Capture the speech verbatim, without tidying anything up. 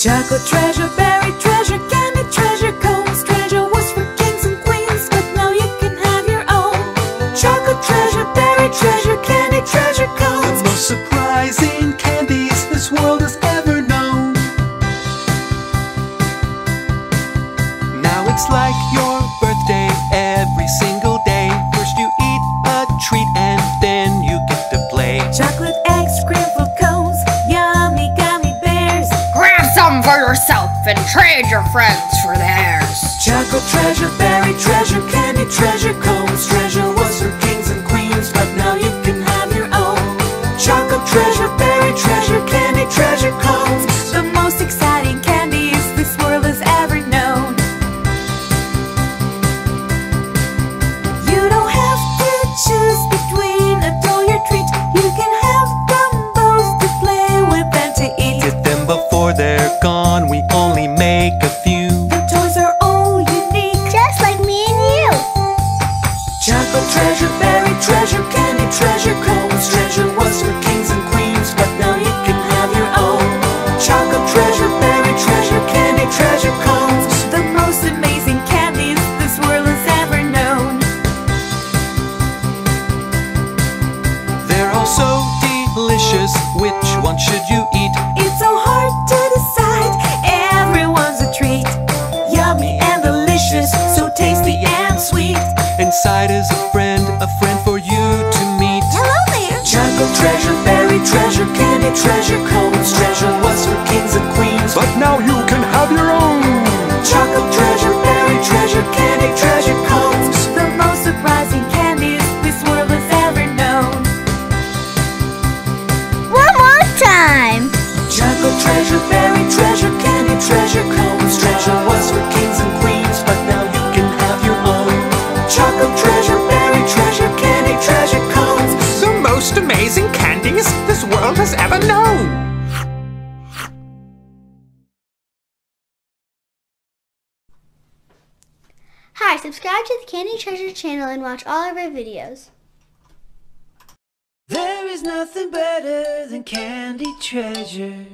Chocolate treasure, berry treasure, candy treasure cones. Treasure was for kings and queens, but now you can have your own. Chocolate treasure, berry treasure, candy treasure cones. The most surprising candies this world has ever known. Now it's like your birthday every single day. First you eat a treat and then you get to play. Chocolate eggs, scrambled cones, yummy gummy bears. Grab some for yourself and trade your friends for theirs. Chocolate treasure, berry treasure, candy treasure cones. Treasure was for kings and queens, but now you can have your own. Chocolate treasure, berry treasure, candy treasure cones. The most exciting candies this world has ever known. You don't have to choose between a toy or treat. You can have them both to play with and to eat. Get them before they're gone, we only make a few. Your toys are all unique, just like me and you. Chocolate treasure, berry treasure, candy treasure cones. Treasure was for kings and queens, but now you can have your own. Chocolate treasure, berry treasure, candy treasure cones. The most amazing candies this world has ever known. They're all so delicious, which one should you eat? It's so hard to decide, everyone's a treat. Yummy and delicious, so tasty and sweet. Inside is a friend, a friend for you to meet. Hello there! Chocolate treasure, berry treasure, candy treasure cones. Treasure was for kings and queens, but now you can have your own. Chocolate treasure, berry treasure, candy treasure cones. The most surprising candies this world has ever known. One more time! Chocolate treasure, berry treasure, candy treasure cones. Treasure was for kings and queens, but now you can have your own. Chocolate treasure, berry treasure, candy treasure cones. The most amazing candies this world has ever known. Hi, subscribe to the Candy Treasure channel and watch all of our videos. There is nothing better than Candy Treasure.